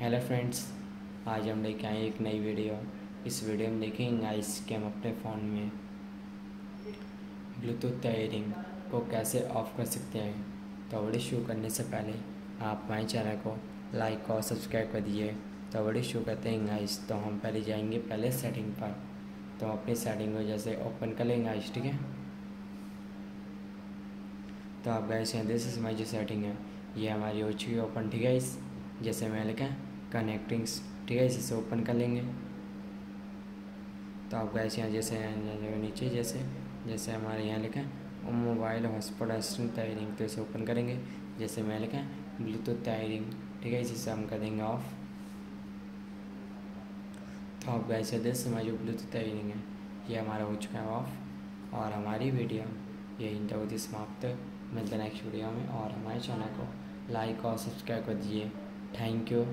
Hello friends, आज हम लेके आए एक नई वीडियो। इस वीडियो में देखेंगे गाइस कि हम अपने फ़ोन में ब्लूटूथ इयररिंग को कैसे ऑफ कर सकते हैं। तो वीडियो शुरू करने से पहले आप हमारे चैनल को लाइक और सब्सक्राइब कर दीजिए। तो वीडियो शुरू करते हैं गाइस। तो हम पहले जाएंगे सेटिंग पर। तो अपनी सेटिंग को जैसे ओपन कर लेंगे गाइस, ठीक है। तो आप गाइस यहाँ देख सकते हैं जो सेटिंग है ये हमारी हो चुकी है ओपन, ठीक है। इस जैसे मैं लिखा है कनेक्टिंग्स, ठीक है, इसे ओपन कर लेंगे। तो आप गैस यहाँ जैसे नीचे जैसे जैसे हमारे यहाँ लिखा है मोबाइल हॉटस्पॉट असिस्टेंट टायरिंग, तो इसे ओपन करेंगे। जैसे मैं लिखा है ब्लूटूथ टायरिंग, ठीक है, इसे हम कर देंगे ऑफ। तो आप गैस यहाँ जैसे हमारी जो ब्लूटूथ टायरिंग है ये हमारा हो चुका है ऑफ। और हमारी वीडियो यही तक समाप्त, मिलते हैं नेक्स्ट वीडियो में। और हमारे चैनल को लाइक और सब्सक्राइब कर दीजिए। Thank you.